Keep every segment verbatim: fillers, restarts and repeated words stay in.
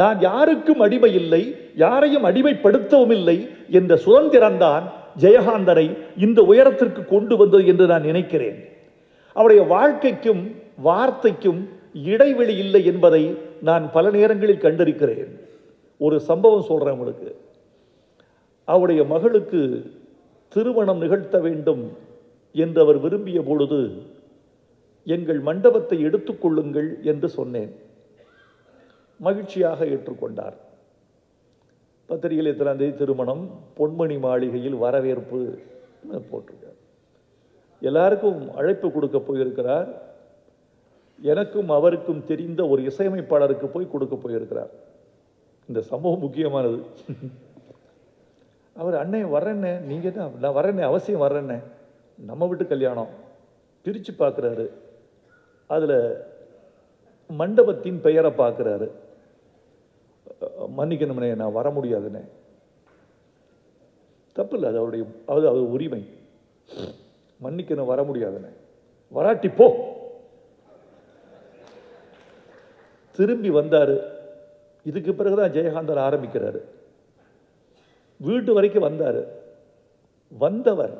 நான் யாருக்கும் அடிமை இல்லை, யாரையும் அடிமைப்படுத்தவும் இல்லை என்ற சுதந்திரம்தான் ஜெயகாந்தரை இந்த உயரத்திற்கு கொண்டு வந்தது என்று நான் நினைக்கிறேன். அவருடைய வாழ்க்கைக்கும் வார்த்தைக்கும் இடைவெளி இல்லை என்பதை நான் பல நேரங்களில் கண்டிருக்கிறேன். ஒரு சம்பவம் சொல்கிறேன் உங்களுக்கு. அவருடைய மகளுக்கு திருமணம் நிகழ்த்த வேண்டும் என்று அவர் விரும்பிய பொழுது, எங்கள் மண்டபத்தை எடுத்துக்கொள்ளுங்கள் என்று சொன்னேன். மகிழ்ச்சியாக ஏற்றுக்கொண்டார். பத்திரிகையில் எத்தனாம் தேதி திருமணம், பொன்மணி மாளிகையில் வரவேற்பு போட்டிருக்கார். எல்லாருக்கும் அழைப்பு கொடுக்க போயிருக்கிறார். எனக்கும் அவருக்கும் தெரிந்த ஒரு இசையமைப்பாளருக்கு போய் கொடுக்க போயிருக்கிறார். இந்த சம்பவம் முக்கியமானது. அவர், அண்ணே வரேன்னே, நீங்கள் தான், நான் வரேன்னே, அவசியம் வரேன்னே. நம்ம வீட்டு கல்யாணம் பிரித்து பார்க்குறாரு. அதில் மண்டபத்தின் பெயரை பார்க்குறாரு. மன்னிக்கணும்னே, நான் வர முடியாதுண்ணே. தப்பு இல்லை, அது அவருடைய அது அவர் உரிமை. மன்னிக்கணும், வர முடியாதுண்ணே. வராட்டி போ. திரும்பி வந்தார். இதுக்கு பிறகுதான் ஜெயகாந்தர் ஆரம்பிக்கிறார். வீட்டு வரைக்கும் வந்தார். வந்தவர்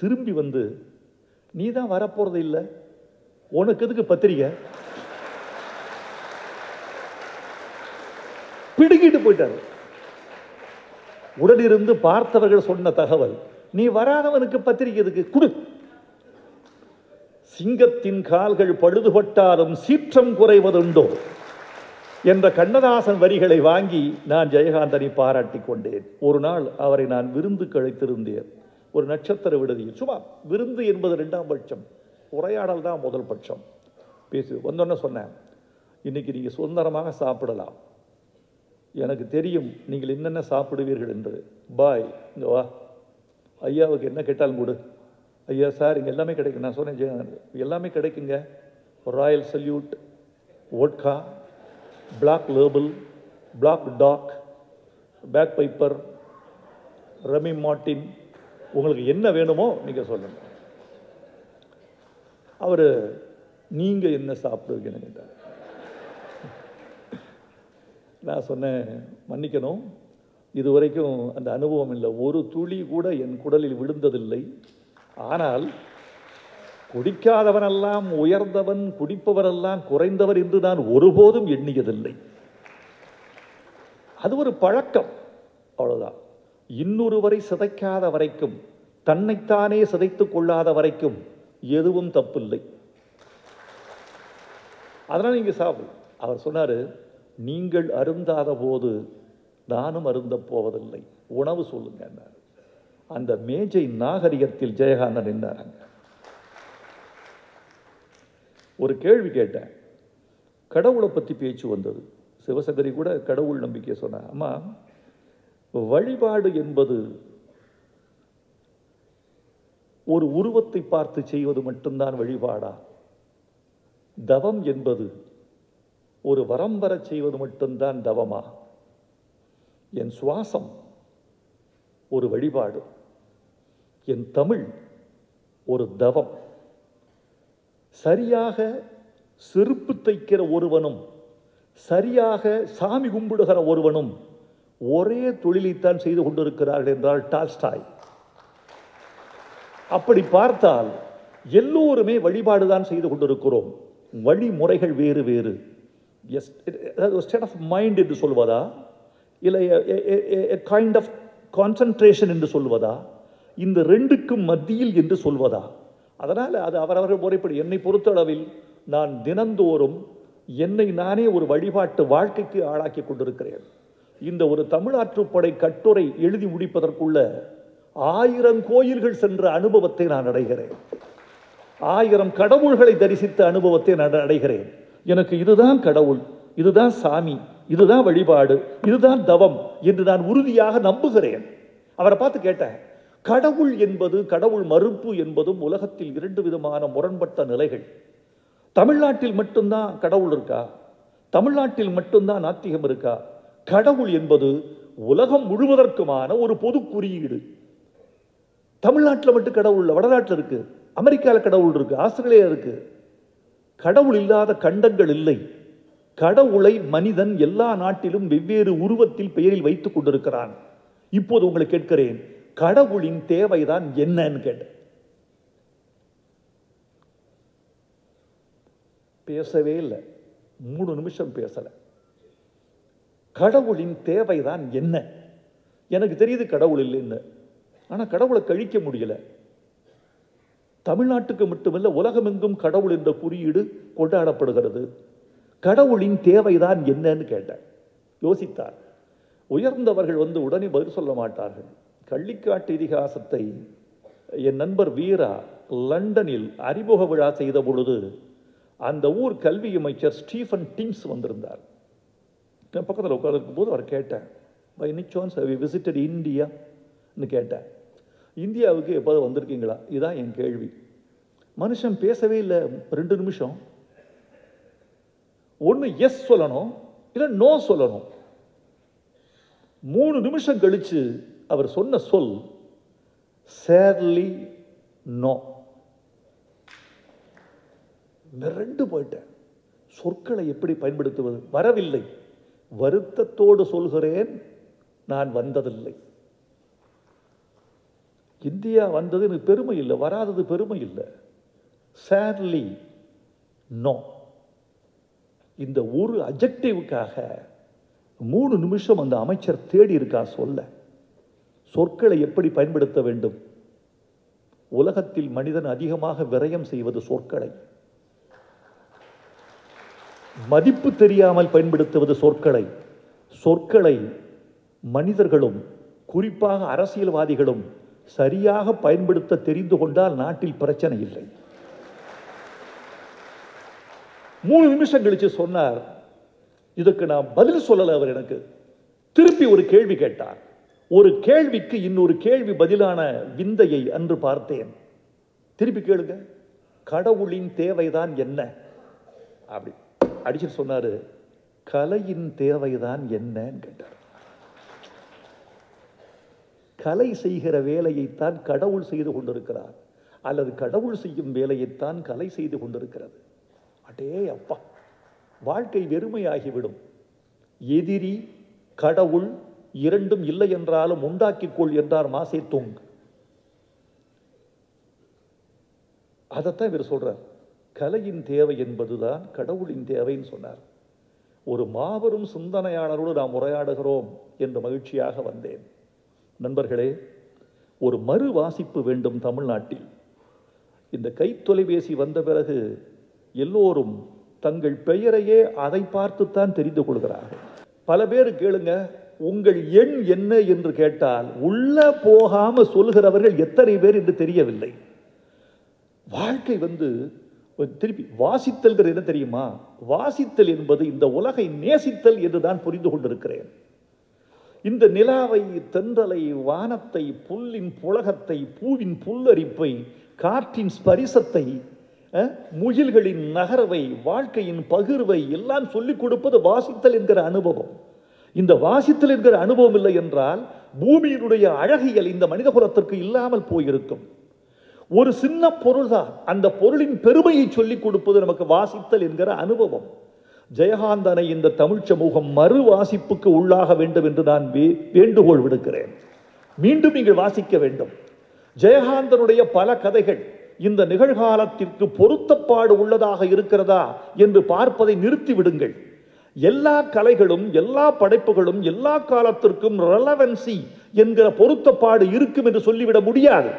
திரும்பி வந்து, நீ தான் வரப்போறது இல்லை, உனக்கு எதுக்கு பத்திரிக்கை, பிடுங்கிட்டு போயிட்டார். உடனிருந்து பார்த்தவர்கள் சொன்ன தகவல், நீ வராதவனுக்கு பத்திரிக்கை எதுக்கு, குடு. சிங்கத்தின் கால்கள் பழுதுபட்டாலும் சீற்றம் குறைவதுண்டோ என்ற கண்ணதாசன் வரிகளை வாங்கி நான் ஜெயகாந்தனை பாராட்டி கொண்டேன். ஒரு நாள் அவரை நான் விருந்து கழித்திருந்தேன். ஒரு நட்சத்திர விடுதியில், சும்மா விருந்து என்பது ரெண்டாம் பட்சம், உரையாடல் தான் முதல் பட்சம். பேசி வந்தோன்னு சொன்னேன், இன்னைக்கு நீங்கள் சுதந்திரமாக சாப்பிடலாம், எனக்கு தெரியும் நீங்கள் என்னென்ன சாப்பிடுவீர்கள் என்று. பாய், இங்கே வா, ஐயாவுக்கு என்ன கேட்டாலும் கொடு. ஐயா சார் இங்கே எல்லாமே கிடைக்கும். நான் சொன்னேன், ஜெயகாந்தன் எல்லாமே கிடைக்குங்க, Royal Salute, vodka, Black Label, Black Dog, Bagpiper, Remy Martin, உங்களுக்கு என்ன வேணுமோ நீங்கள் சொல்லுங்கள். அவர், நீங்கள் என்ன சாப்பிடுவீங்கன்னு கேட்டார். நான் சொன்னேன், மன்னிக்கணும், இது வரைக்கும் அந்த அனுபவம் இல்லை, ஒரு துளி கூட என் குடலில் விழுந்ததில்லை. ஆனால் குடிக்காதவனெல்லாம் உயர்ந்தவன், குடிப்பவரெல்லாம் குறைந்தவர் என்று நான் ஒருபோதும் எண்ணியதில்லை. அது ஒரு பழக்கம், அவ்வளோதான். இன்னொருவரை சிதைக்காத வரைக்கும், தன்னைத்தானே சிதைத்து கொள்ளாத வரைக்கும் எதுவும் தப்பில்லை. அதனால் நீங்கள் சாப்பிடு. அவர் சொன்னார், நீங்கள் அருந்தாத போது நானும் அருந்த போவதில்லை, உணவு சொல்லுங்க. அந்த மேஜை நாகரிகத்தில் ஜெயகாந்தன் நின்றாங்க. ஒரு கேள்வி கேட்டேன், கடவுளை பற்றி பேச்சு வந்தது. சிவசகரி கூட கடவுள் நம்பிக்கையை சொன்னார். அம்மா, வழிபாடு என்பது ஒரு உருவத்தை பார்த்து செய்வது மட்டும்தான் வழிபாடா? தவம் என்பது ஒரு வரம் பெற செய்வது மட்டும்தான் தவமா? என் சுவாசம் ஒரு வழிபாடு, என் தமிழ் ஒரு தவம். சரியாக செருப்பு தைக்கிற ஒருவனும் சரியாக சாமி கும்பிடுகிற ஒருவனும் ஒரே தொழிலைத்தான் செய்து கொண்டிருக்கிறார்கள் என்றால் டால்ஸ்டாய். அப்படி பார்த்தால் எல்லோருமே வழிபாடுதான் செய்து கொண்டிருக்கிறோம், வழிமுறைகள் வேறு வேறு. எஸ், அதாவது ஸ்டேட் ஆஃப் மைண்ட் என்று சொல்வதா, இல்லை கைண்ட் ஆஃப் கான்சன்ட்ரேஷன் என்று சொல்வதா, இந்த ரெண்டுக்கும் மத்தியில் என்று சொல்வதா? அதனால் அது அவரவர்கள் முறைப்படி. என்னை பொறுத்தளவில் நான் தினந்தோறும் என்னை நானே ஒரு வழிபாட்டு வாழ்க்கைக்கு ஆளாக்கி கொண்டிருக்கிறேன். இந்த ஒரு தமிழாற்றுப்படை கட்டுரை எழுதி முடிப்பதற்குள்ள ஆயிரம் கோயில்கள் சென்ற அனுபவத்தை நான் அடைகிறேன், ஆயிரம் கடவுள்களை தரிசித்த அனுபவத்தை நான் அடைகிறேன். எனக்கு இதுதான் கடவுள், இதுதான் சாமி, இதுதான் வழிபாடு, இதுதான் தவம் என்று நான் உறுதியாக நம்புகிறேன். அவரை பார்த்து கேட்டேன், கடவுள் என்பது, கடவுள் மறுப்பு என்பதும் உலகத்தில் இரண்டு விதமான முரண்பட்ட நிலைகள். தமிழ்நாட்டில் மட்டும்தான் கடவுள் இருக்கா? தமிழ்நாட்டில் மட்டும்தான் நாத்திகம் இருக்கா? கடவுள் என்பது உலகம் முழுவதற்குமான ஒரு பொது குறியீடு. தமிழ்நாட்டில் மட்டும் கடவுள் இல்லை, வடநாட்டில் இருக்கு, அமெரிக்காவில் கடவுள் இருக்கு, ஆஸ்திரேலியா இருக்கு. கடவுள் இல்லாத கண்டங்கள் இல்லை. கடவுளை மனிதன் எல்லா நாட்டிலும் வெவ்வேறு உருவத்தில் பெயரில் வைத்துக் கொண்டிருக்கிறான். இப்போது உங்களை கேட்கிறேன், கடவுளின் தேவைதான் என்னன்னு கேட்ட பேசவே இல்லை, மூணு நிமிஷம் பேசலை. கடவுளின் தேவைதான் என்ன? எனக்கு தெரியுது கடவுள் இல்லைன்னு, ஆனால் கடவுளை கழிக்க முடியலை. தமிழ்நாட்டுக்கு மட்டுமல்ல, உலகமெங்கும் கடவுள் என்ற குறியீடு கொண்டாடப்படுகிறது. கடவுளின் தேவைதான் என்னன்னு கேட்டார், யோசித்தார். உயர்ந்தவர்கள் வந்து உடனே பதில் சொல்ல மாட்டார்கள். கள்ளிக்காட்டு இதிகாசத்தை என் நண்பர் வீரா லண்டனில் அறிமுக விழா செய்த பொழுது அந்த ஊர் கல்வி அமைச்சர் ஸ்டீஃபன் டிம்ஸ் வந்திருந்தார். என் பக்கத்தில் உட்கார்ந்துருக்கும் போது அவர் கேட்டார், by any chance have you visited இந்தியான்னு கேட்டார். இந்தியாவுக்கு எப்போது வந்திருக்கீங்களா? இதான் என் கேள்வி. மனுஷன் பேசவே இல்லை. ரெண்டு நிமிஷம் ஒன்று எஸ் சொல்லணும், இல்லை நோ சொல்லணும். மூணு நிமிஷம் கழித்து அவர் சொன்ன சொல் சேர்லி நோ. ரெண்டு போயிட்டேன். சொற்களை எப்படி பயன்படுத்துவது? வரவில்லை, வருத்தத்தோடு சொல்கிறேன், நான் வந்ததில்லை. இந்தியா வந்தது எனக்கு பெருமை இல்லை, வராதது பெருமை இல்லை. Sadly no. இந்த ஒரு அஜெக்டிவுக்காக மூணு நிமிஷம் அந்த அமைச்சர் தேடி இருக்கார் சொல்ல. சொற்களை எப்படி பயன்படுத்த வேண்டும்? உலகத்தில் மனிதன் அதிகமாக விரயம் செய்வது சொற்களை, மதிப்பு தெரியாமல் பயன்படுத்துவது சொற்களை. சொற்களை மனிதர்களும் குறிப்பாக அரசியல்வாதிகளும் சரியாக பயன்படுத்த தெரிந்து கொண்டால் நாட்டில் பிரச்சனை இல்லை. மூணு நிமிஷம் கழிச்சு சொன்னார், இதுக்கு நான் பதில் சொல்லலை. அவர் எனக்கு திருப்பி ஒரு கேள்வி கேட்டார். ஒரு கேள்விக்கு இன்னொரு கேள்வி பதிலான விந்தையை அன்று பார்த்தேன். திருப்பி கேளுங்க, கடவுளின் தேவைதான் என்ன அப்படி அடிச்சுட்டு சொன்னாரு. கலையின் தேவைதான் என்னன்னு கேட்டார். கலை செய்கிற வேலையைத்தான் கடவுள் செய்து கொண்டிருக்கிறார், அல்லது கடவுள் செய்யும் வேலையைத்தான் கலை செய்து கொண்டிருக்கிறது. அடே அப்பா, வாழ்க்கை வெறுமையாகிவிடும். எதிரி கடவுள் இரண்டும் இல்லை என்றாலும் உண்டாக்கிக்கொள் என்றார் மாசே தூங். அதைத்தான் இவர் சொல்றார். கலையின் தேவை என்பதுதான் கடவுளின் தேவைன்னு சொன்னார். ஒரு மாபெரும் சிந்தனையாளரோடு நாம் உரையாடுகிறோம் என்று மகிழ்ச்சியாக வந்தேன். நண்பர்களே, ஒரு மறு வாசிப்பு வேண்டும் தமிழ்நாட்டில். இந்த கை தொலைபேசி வந்த பிறகு எல்லோரும் தங்கள் பெயரையே அதை பார்த்துத்தான் தெரிந்து கொள்கிறார்கள். பல பேர் கேளுங்க, உங்கள் எண் என்ன என்று கேட்டால் உள்ள போகாம சொல்கிறவர்கள் எத்தனை பேர் என்று தெரியவில்லை. வாழ்க்கை வந்து திருப்பி வாசித்தல்கிறது என்ன தெரியுமா? வாசித்தல் என்பது இந்த உலகை நேசித்தல் என்று நான் புரிந்து கொண்டிருக்கிறேன். இந்த நிலாவை, தென்றலை, வானத்தை, புல்லின் புலகத்தை, பூவின் புல்லரிப்பை, காற்றின் ஸ்பரிசத்தை, முகில்களின் நகர்வை, வாழ்க்கையின் பகிர்வை எல்லாம் சொல்லிக் கொடுப்பது வாசித்தல் என்கிற அனுபவம். இந்த வாசித்தல் என்கிற அனுபவம் இல்லை என்றால் பூமியினுடைய அழகியல் இந்த மனித குலத்திற்கு இல்லாமல் போயிருக்கும். ஒரு சின்ன பொருள் தான், அந்த பொருளின் பெருமையை சொல்லிக் கொடுப்பது நமக்கு வாசித்தல் என்கிற அனுபவம். ஜெயகாந்தனை இந்த தமிழ் சமூகம் மறு வாசிப்புக்கு உள்ளாக வேண்டும் என்று நான் வேண்டுகோள் விடுக்கிறேன். மீண்டும் நீங்கள் வாசிக்க வேண்டும். ஜெயகாந்தனுடைய பல கதைகள் இந்த நிகழ்காலத்திற்கு பொருத்தப்பாடு உள்ளதாக இருக்கிறதா என்று பார்ப்பதை நிறுத்திவிடுங்கள். எல்லா கலைகளும் எல்லா படைப்புகளும் எல்லா காலத்திற்கும் ரெலவென்சி என்கிற பொருத்தப்பாடு இருக்கும் என்று சொல்லிவிட முடியாது,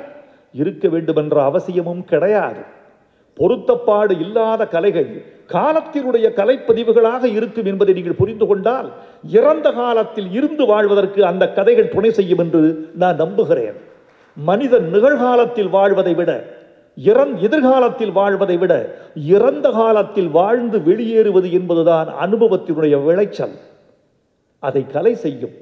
இருக்க வேண்டும் என்ற அவசியமும் கிடையாது. பொருத்தப்பாடு இல்லாத கலைகள் காலத்தினுடைய கலைப்பதிவுகளாக இருக்கும் என்பதை நீங்கள் புரிந்து கொண்டால் இறந்த காலத்தில் இருந்து வாழ்வதற்கு அந்த கதைகள் துணை செய்யும் என்று நான் நம்புகிறேன். மனிதன் நிகழ்காலத்தில் வாழ்வதை விட, எதிர்காலத்தில் வாழ்வதை விட, இறந்த காலத்தில் வாழ்ந்து வெளியேறுவது என்பதுதான் அனுபவத்தினுடைய விளைச்சல். அதை கலை செய்யும்.